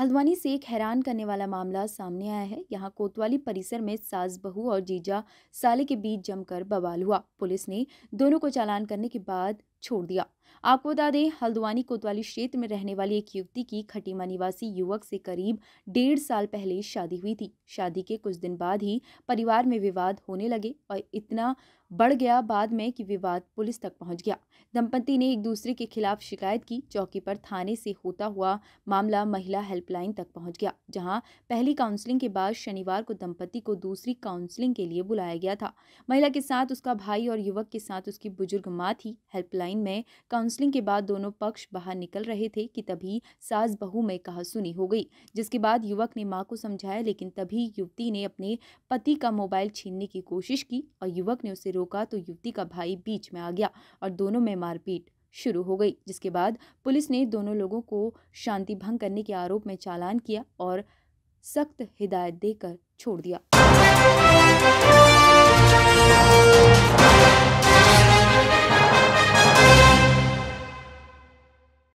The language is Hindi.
हल्द्वानी से एक हैरान करने वाला मामला सामने आया है। यहां कोतवाली परिसर में सास बहू और जीजा साले के बीच जमकर बवाल हुआ। पुलिस ने दोनों को चालान करने के बाद छोड़ दिया। आपको बता दें, हल्द्वानी कोतवाली क्षेत्र में रहने वाली एक युवती की खटीमा निवासी युवक से करीब 1.5 साल पहले शादी हुई थी। शादी के कुछ दिन बाद ही परिवार में विवाद होने लगे और इतना बढ़ गया बाद में कि विवाद पुलिस तक पहुंच गया। दंपति ने एक दूसरे के खिलाफ शिकायत की। चौकी पर थाने से होता हुआ मामला महिला हेल्पलाइन तक पहुंच गया, जहां पहली काउंसलिंग के बाद शनिवार को दंपति को दूसरी काउंसलिंग के लिए बुलाया गया था। महिला के साथ उसका भाई और युवक के साथ उसकी बुजुर्ग माँ थी। हेल्पलाइन में काउंसलिंग के बाद दोनों पक्ष बाहर निकल रहे थे कि तभी सास बहू में कहासुनी हो गई, जिसके बाद युवक ने माँ को समझाया, लेकिन तभी युवती ने अपने पति का मोबाइल छीनने की कोशिश की और युवक ने उसे रोका तो युवती का भाई बीच में आ गया और दोनों में मारपीट शुरू हो गई, जिसके बाद पुलिस ने दोनों लोगों को शांति भंग करने के आरोप में चालान किया और सख्त हिदायत देकर छोड़ दिया।